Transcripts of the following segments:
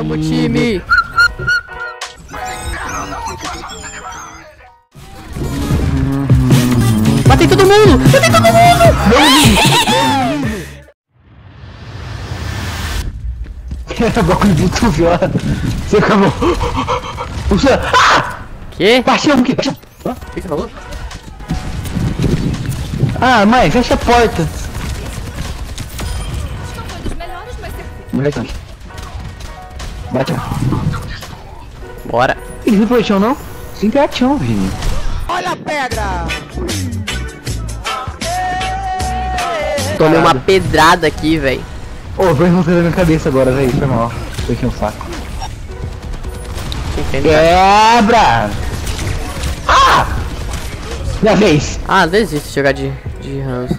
Vamos, time! Matei todo mundo! Matei todo mundo! Era bagulho muito violado. Você acabou. Ah! Que? Baixei o quê? O que você falou? Ah, mãe, fecha a porta. Mulher tanque. Bate. Bora. Ele não foi chão, não? Sim, é chão, Vini. Olha a pedra! Tomei uma pedrada aqui, velho. Ô, oh, dois montanhas na minha cabeça agora, velho. Foi mal. Foi aqui um saco. Quebra! Ah! Minha vez! Ah, desiste de jogar de ranço.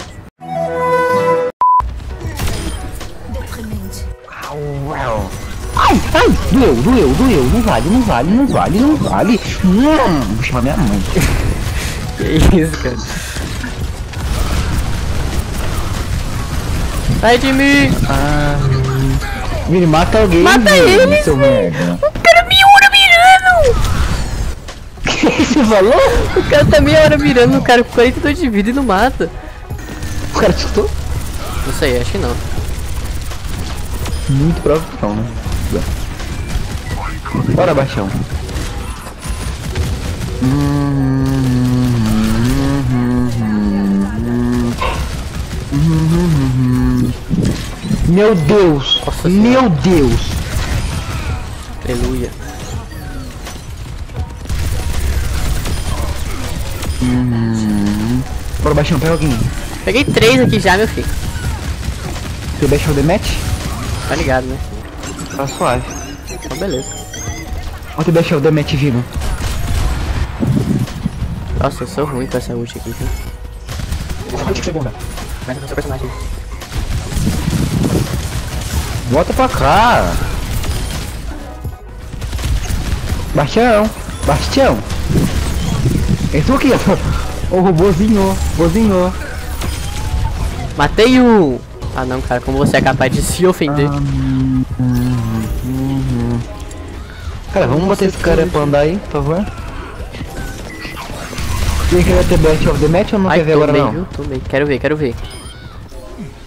Ai, ai! Doeu, doeu, doeu. Não vale, não vale, não vale, não vale. Vou chamar minha mãe. Que isso, cara? Sai de mim! Ah, me mata alguém! Mata ele! Seu merda! O cara me ora mirando! O que você falou? O cara tá me ora mirando, o cara com 42 de vida e não mata. O cara te chutou? Não sei, acho que não. Muito provável que não, né? Bora, baixão. Meu Deus! Nossa, meu Deus! Aleluia! Bora, baixão, pega alguém. Peguei 3 aqui já, meu filho. Você baixou o dematch? Tá ligado, né? Tá suave. Então, beleza. Olha o baixão, o dematch vivo. Nossa, eu sou ruim com essa ult aqui, viu? Vai com o seu personagem. Volta pra cá! Bastião! Bastião! Entrou aqui, ó! O robôzinho! Robôzinho! Matei o... Ah não, cara, como você é capaz de se ofender? Cara, vamos botar esse cara pra andar aí, por favor? Quem quer ter Best of the Match ou não? Ai, quer ver agora meio, não? Tô meio. Quero ver, quero ver.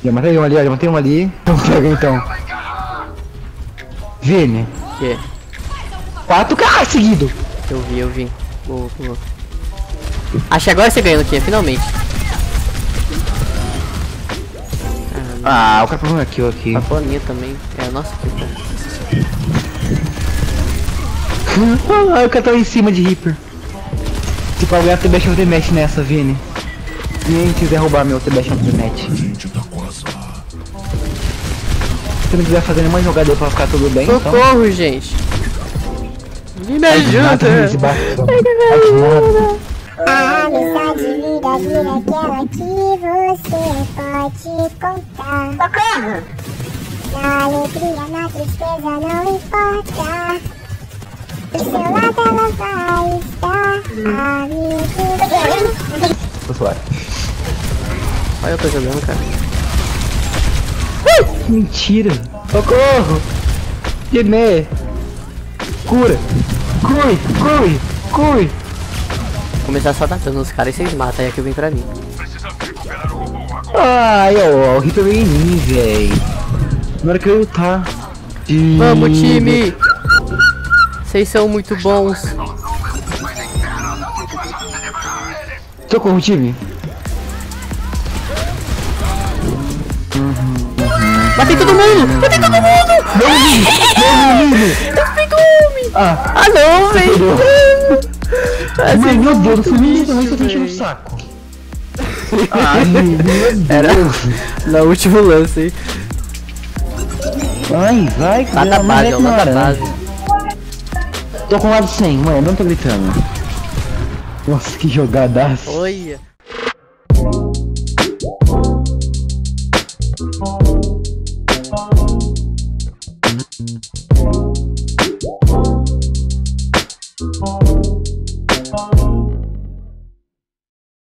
Já matei um ali, já matei um ali. Então pega então. Vini. Que? 4 caras seguido. Eu vi. Boa. Acho que agora você ganhou aqui, finalmente. Ah, o cara pulou aqui, ó. A planinha também. É, nossa, que cara. Ah, o cara tá em cima de Reaper. Se pagar, você deixa o rematch nessa, Vini. Ninguém quiser roubar meu T-Bash no internet. Se não quiser fazer nenhuma jogada aí pra ficar tudo bem. Socorro, então... gente! Me ajuda! A amizade vira aquela que você pode contar. Socorro! Na alegria, na tristeza, não importa. Do seu lado ela vai estar, amigo. Tô suave. Olha, eu tô jogando, cara. Mentira! Socorro! Gemê! Cura! Cure! Vou começar só atacando os caras e vocês matam, aí é que vem pra mim. Ai, ó, o Rita veio em mim, véi. Na hora que eu lutar. Vamos, time! Vocês são muito bons. Socorro, time! Matei todo mundo! Meu menino! Eu fiquei homem! Ah não, velho! Meu Deus, eu tô enchendo o saco! Ai, meu Deus! Era na última lance aí. Vai, cara! Mata a base, ó, mata a base. Tô com lado 100, mano, não tô gritando. Nossa, que jogadaço! Olha!